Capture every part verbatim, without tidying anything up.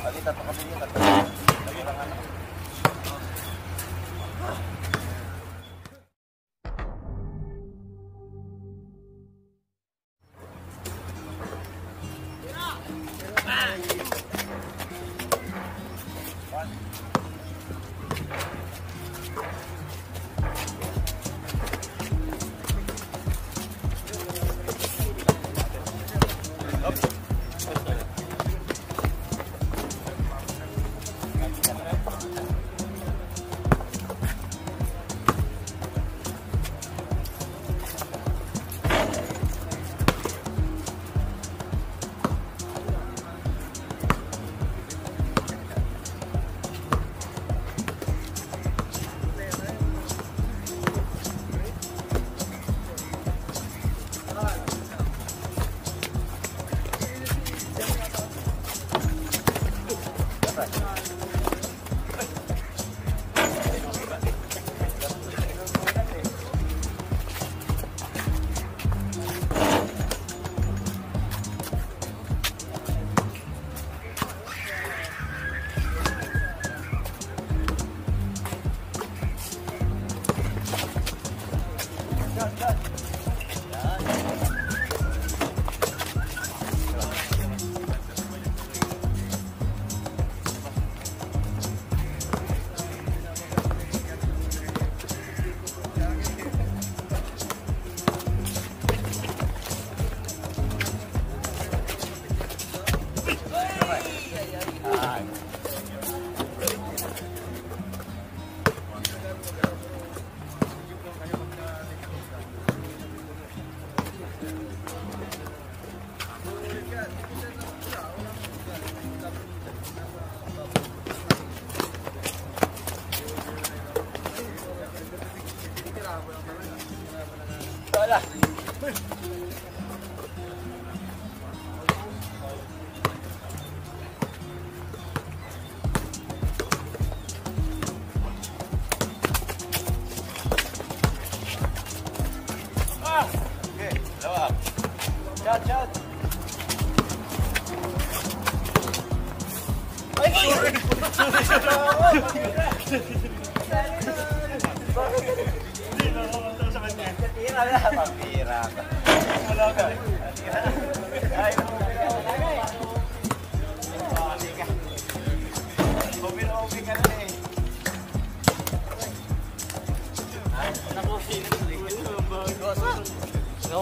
Tadi kata katanya kata orang anak.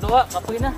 Dua, kapoy na.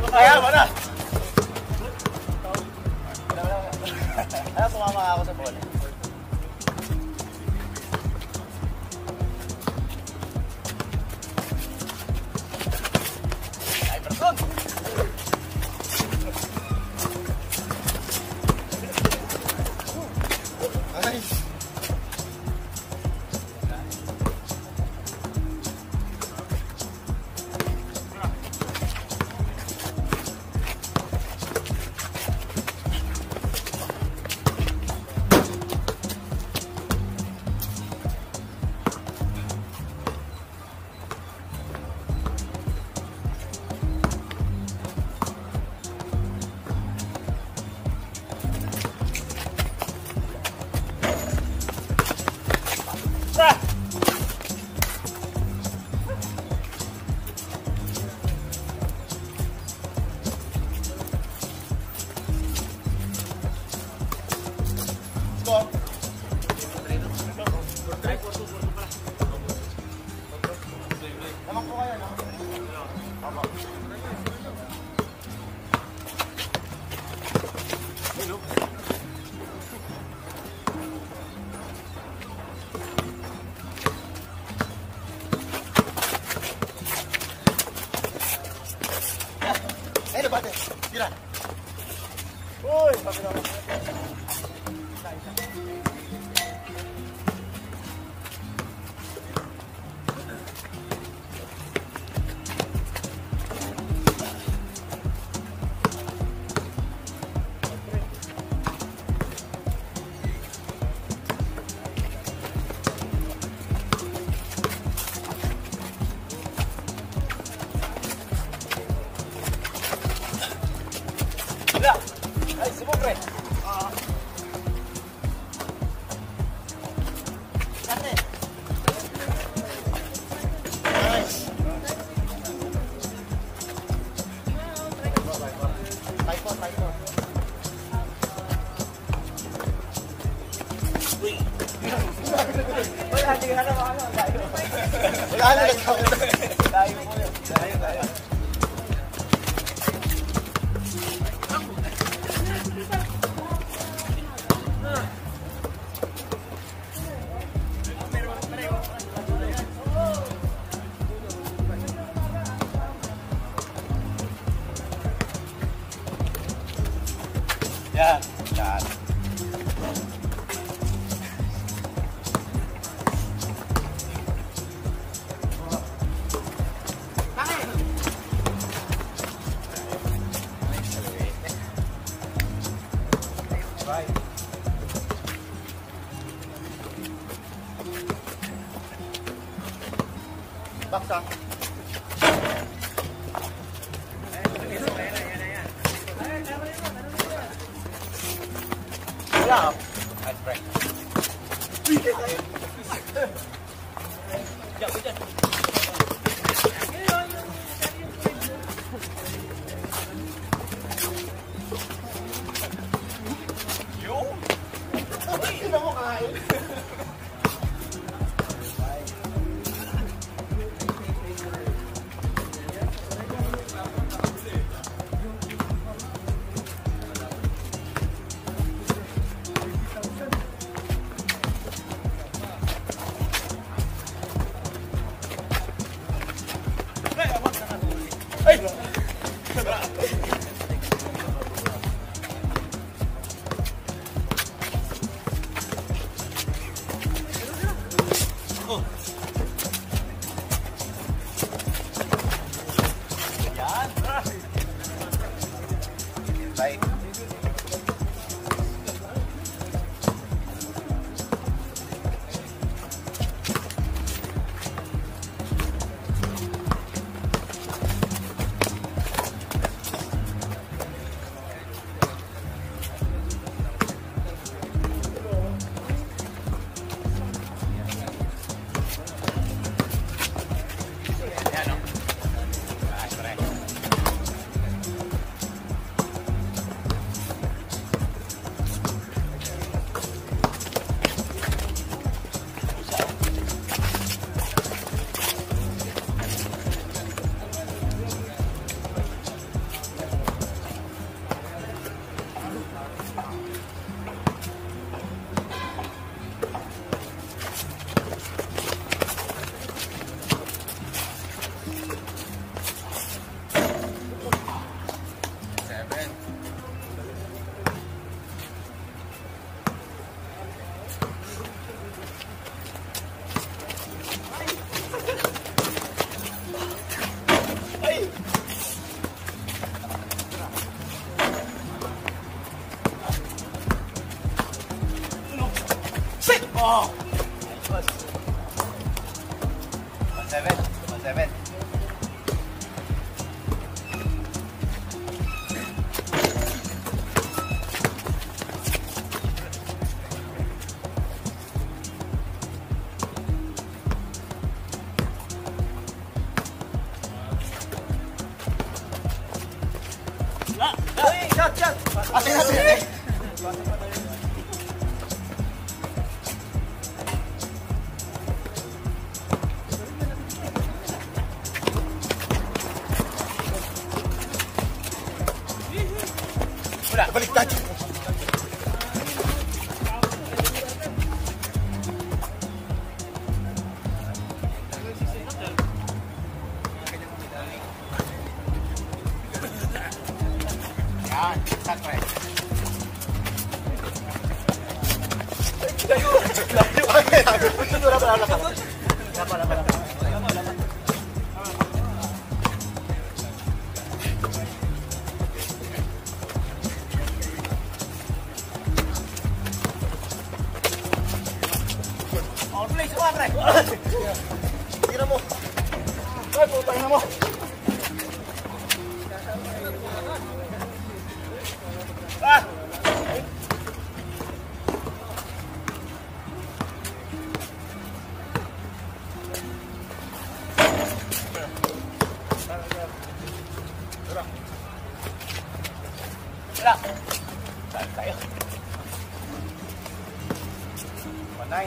Ay, That's right. Tira mo. Ay, putangina mo. Ah! Tira. Tayo. Panay.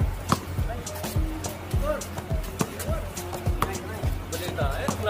Balita, eh.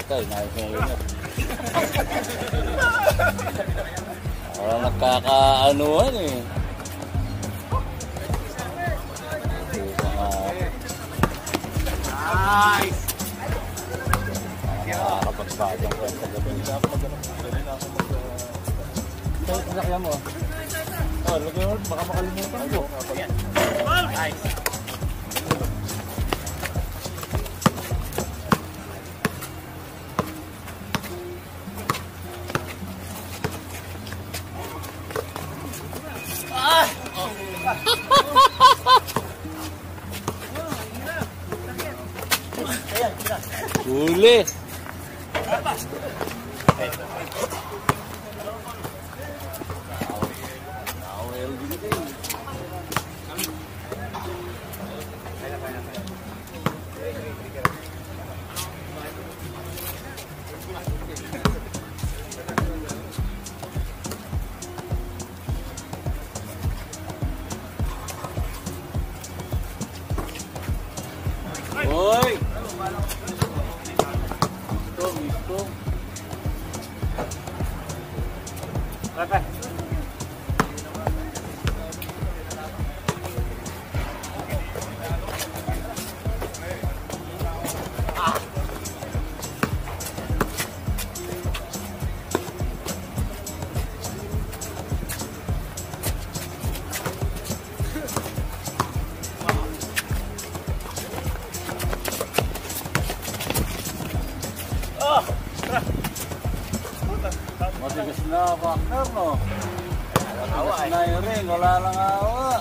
Ito, inayos mo yun eh. Parang nakakaanuan eh. Nice! Nakakapagsaad ang kwenta gabi. Ito, sinakyan mo. Oh, lagyan mo. Baka makalimutan ko. Nice! Boleh. Oi. Bye-bye. Matigas na, partner, no? Matigas na yun rin, wala lang awa.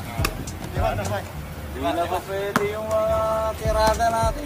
Di na ba pwede yung mga tirada natin?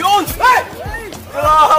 Yun! Hey! Hey!